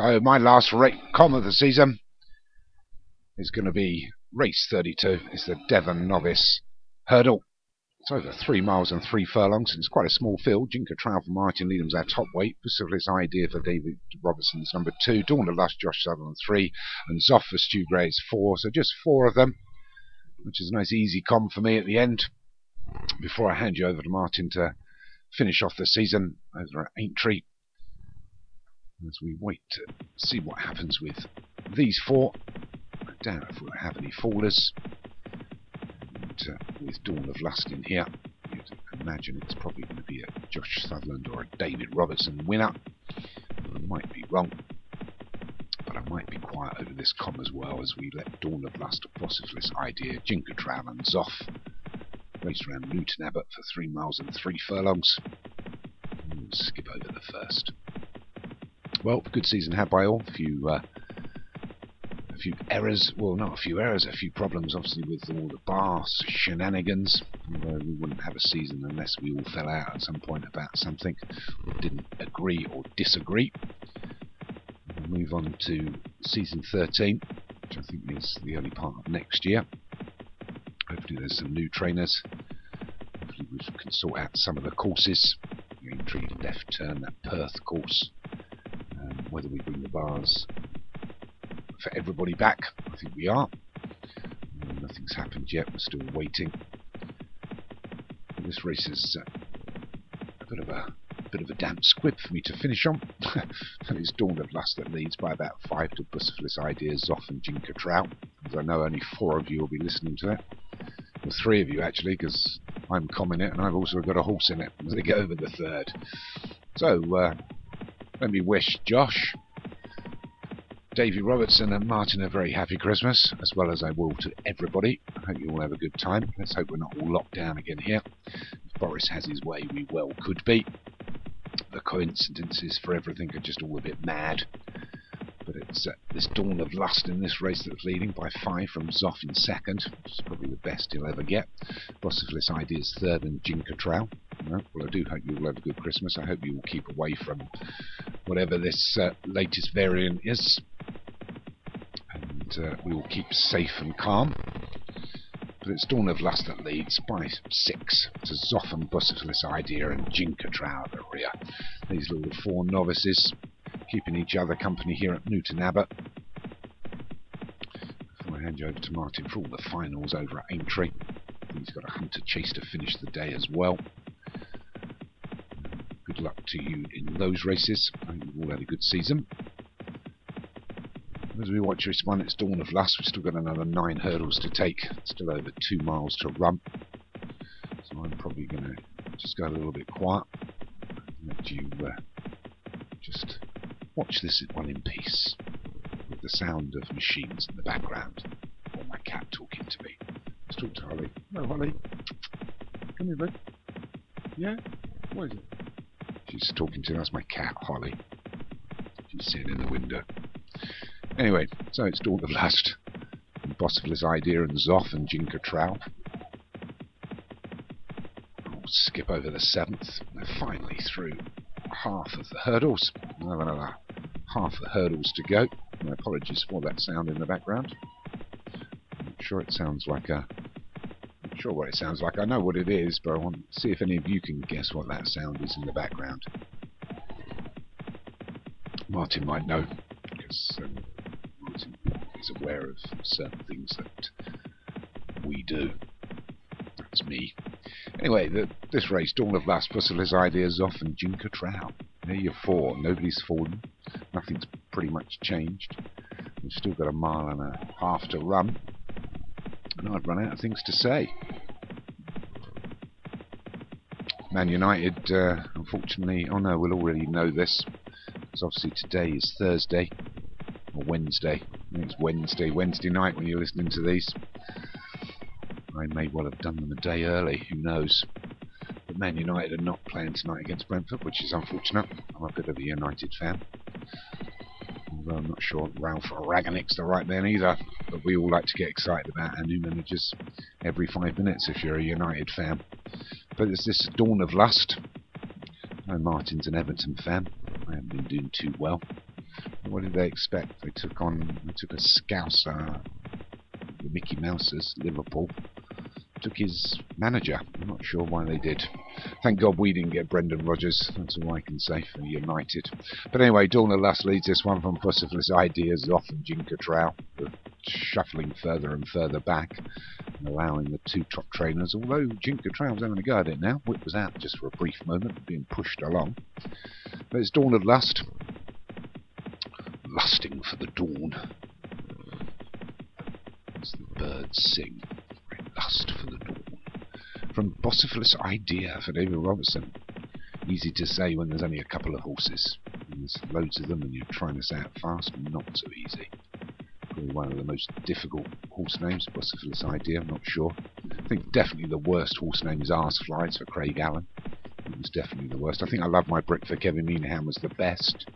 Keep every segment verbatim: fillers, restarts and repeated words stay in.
So my last com of the season is going to be race thirty-two. It's the Devon Novice Hurdle. It's over three miles and three furlongs, and it's quite a small field. Jinker Trail for Martin Leedham's our top weight. Pacific's Idea for David Robertson's number two. Dawn of Lust, Josh Sutherland three, and Zoff for Stu Gray is four. So just four of them, which is a nice easy com for me at the end. Before I hand you over to Martin to finish off the season over at Aintree, as we wait to see what happens with these four. I doubt if we'll have any fallers. And, uh, with Dawn of Lust in here, you'd imagine it's probably going to be a Josh Sutherland or a David Robertson winner. I might be wrong, but I might be quiet over this com as well, as we let Dawn of Lust, Possifless Idea, Jinker Trail and Zoff race around Newton Abbott for three miles and three furlongs. We'll skip over the first. Well, good season had by all. A few, uh, a few errors. Well, not a few errors, a few problems, obviously, with all the bar shenanigans. Although we wouldn't have a season unless we all fell out at some point about something or didn't agree or disagree. We'll move on to season thirteen, which I think is the early part of next year. Hopefully there's some new trainers. Hopefully we can sort out some of the courses. The Aintree left turn, that Perth course. Um, whether we bring the bars for everybody back, I think we are. Um, nothing's happened yet, we're still waiting. And this race is uh, a bit of a, a bit of a damp squib for me to finish on. And it's Dawn of Lust that leads by about five to Bussifless Ideas, Zoff and Jinker Trail. As I know only four of you will be listening to it. Well, three of you actually, because I'm comming it and I've also got a horse in it as they get over the third. So uh, let me wish Josh, Davey Robertson and Martin a very happy Christmas, as well as I will to everybody. I hope you all have a good time. Let's hope we're not all locked down again here. If Boris has his way, we well could be. The coincidences for everything are just all a bit mad. But it's uh, this Dawn of Lust in this race that's leading by five from Zoff in second, which is probably the best he'll ever get. Bossifless Ideas third and Jinker Trail. Well, I do hope you all have a good Christmas. I hope you all keep away from whatever this uh, latest variant is. And uh, we all keep safe and calm. But it's Dawn of Lust that leads by six to Zoff and Bossifless Idea and Jinker Trail at the rear. These little four novices keeping each other company here at Newton Abbott. Before I hand you over to Martin for all the finals over at Aintree, he's got a hunter chase to finish the day as well. Good luck to you in those races. I hope you've all had a good season. As we watch this one, it's Dawn of Lust. We've still got another nine hurdles to take. Still over two miles to run. So I'm probably going to just go a little bit quiet. Let you uh, just watch this one in peace, with the sound of machines in the background, or my cat talking to me. Let's talk to Holly. Hello, Holly. Come here, bud. Yeah? What is it? She's talking to us, my cat, Holly. She's sitting in the window. Anyway, so it's Dawn of Lust, and Bossifless Idea, and Zoff, and Jinker Trail. We'll skip over the seventh. We're finally through half of the hurdles. Another half the hurdles to go. My apologies for that sound in the background. I'm sure it sounds like a. I'm sure what it sounds like. I know what it is, but I want to see if any of you can guess what that sound is in the background. Martin might know, because um, Martin is aware of certain things that we do. That's me. Anyway, the, this race, Dawn of Lust, Pussell's Ideas Off, and Jinker Trail. There you're four. Nobody's fallen. Nothing's pretty much changed. We've still got a mile and a half to run. And I'd run out of things to say. Man United, uh, unfortunately, oh no, we'll already know this. Because obviously today is Thursday. Or Wednesday. I think it's Wednesday, Wednesday night when you're listening to these. I may well have done them a day early, who knows. But Man United are not playing tonight against Brentford, which is unfortunate. I'm a bit of a United fan. Although I'm not sure Ralph Raganick's the right man either. But we all like to get excited about our new managers every five minutes if you're a United fan. But there's this Dawn of Lust. I know Martin's an Everton fan. I haven't been doing too well. what did they expect? They took on, they took a Scouser, the Mickey Mouse's, Liverpool. Took his manager. I'm not sure why they did. Thank God we didn't get Brendan Rodgers. That's all I can say for United. But anyway, Dawn at last leads this one from Pussiferous Ideas off of Jinker Trail, shuffling further and further back and allowing the two top trainers, although Jinker Trail's having a go at it now. Whip was out just for a brief moment, being pushed along. But it's Dawn of Lust. Lusting for the dawn. As the birds sing. Lust for the dawn. From Bossiferous Idea for David Robertson. Easy to say when there's only a couple of horses. And there's loads of them and you're trying to say it fast, not so easy. Probably one of the most difficult horse names, Bossiferous Idea, I'm not sure. I think definitely the worst horse name is Arseflies for Craig Allen. It was definitely the worst. I think I Love My Brick for Kevin Meanham was the best.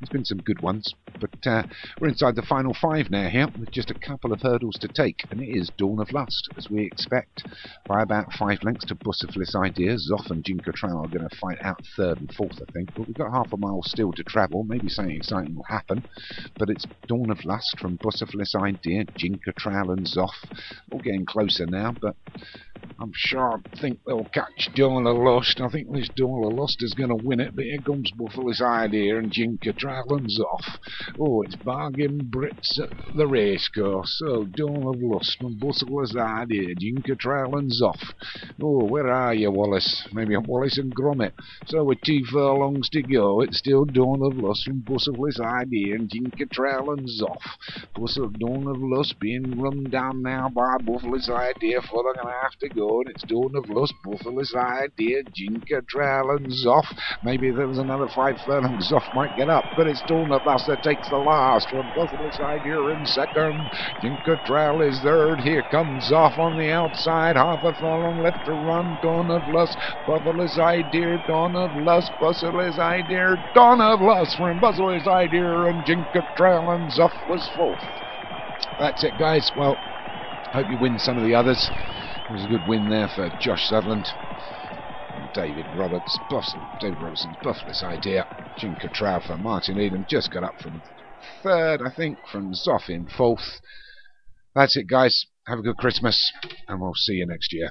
There's been some good ones, but uh, we're inside the final five now here, with just a couple of hurdles to take, and it is Dawn of Lust, as we expect, by about five lengths to Bussiferous Ideas. Zoff and Jinker Trail are going to fight out third and fourth, I think, but we've got half a mile still to travel. Maybe something exciting will happen, but it's Dawn of Lust from Bussiferous Idea, Jinker Trail and Zoff. All getting closer now, but I'm sure I think they'll catch Dawn of Lust. I think this Dawn of Lust is going to win it, but here comes Bussiferous Idea and Jinker Trail. Trail's off. Oh, it's bargain Brits at the racecourse. Oh, Dawn of Lust from Bussiferous Idea, Jinker Trail's off. Oh, where are you, Wallace? Maybe I'm Wallace and Gromit. So with two furlongs to go, it's still Dawn of Lust from Bussiferous Idea and Jinker Trail's off. Plus of Dawn of Lust being run down now by Bussiferous Idea, for they're gonna have to go, and it's Dawn of Lust, Bussiferous Idea, Jinker Trail's off. Maybe if there was another five furlongs, off might get up. But it's Dawn of Lust that takes the last from Bussiferous Idea in second. Jinker Trail is third. Here comes off on the outside. Half a furlong left to run. Dawn of Lust, Bussiferous Idea, Dawn of Lust, Bussiferous Idea, Dawn of Lust from Bussiferous Idea, and Jinker Trail and Zoff was fourth. That's it, guys. Well, hope you win some of the others. It was a good win there for Josh Sutherland. David Roberts, Buff, David Robertson's Bussiferous Idea, Jinker Trail for Martin Eden just got up from third, I think, from Zoff in fourth. That's it, guys. Have a good Christmas, and we'll see you next year.